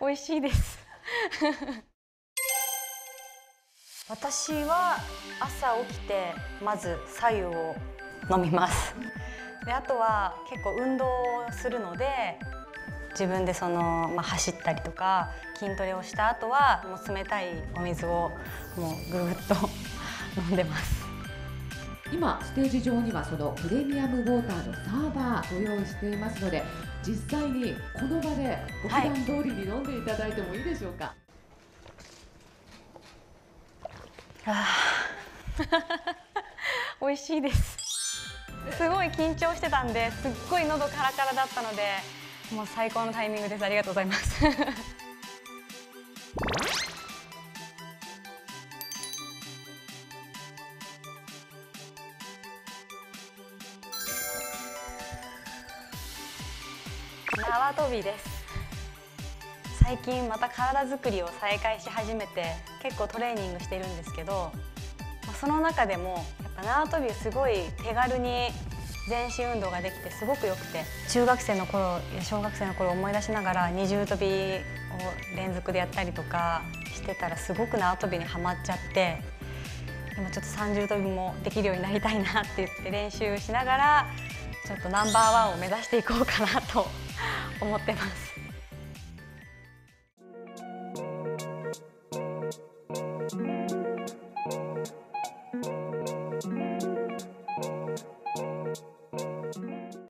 美味しいです私は朝起きてまず白湯を飲みますで、あとは結構運動をするので、自分で走ったりとか筋トレをした後はもう冷たいお水をもうぐぐっと飲んでます。今ステージ上にはそのプレミアムウォーターのサーバーご用意していますので、実際にこの場でご普段通りに飲んでいただいてもいいでしょうか。美味しいです。すごい緊張してたんで、すっごい喉カラカラだったので、もう最高のタイミングです。ありがとうございます縄跳びです。最近また体作りを再開し始めて、結構トレーニングしてるんですけど、その中でもやっぱ縄跳びすごい手軽に全身運動ができてすごくよくて、中学生の頃や小学生の頃を思い出しながら二重跳びを連続でやったりとかしてたら、すごく縄跳びにはまっちゃって、今ちょっと三重跳びもできるようになりたいなって言って練習しながら、ちょっとナンバーワンを目指していこうかなと思ってます。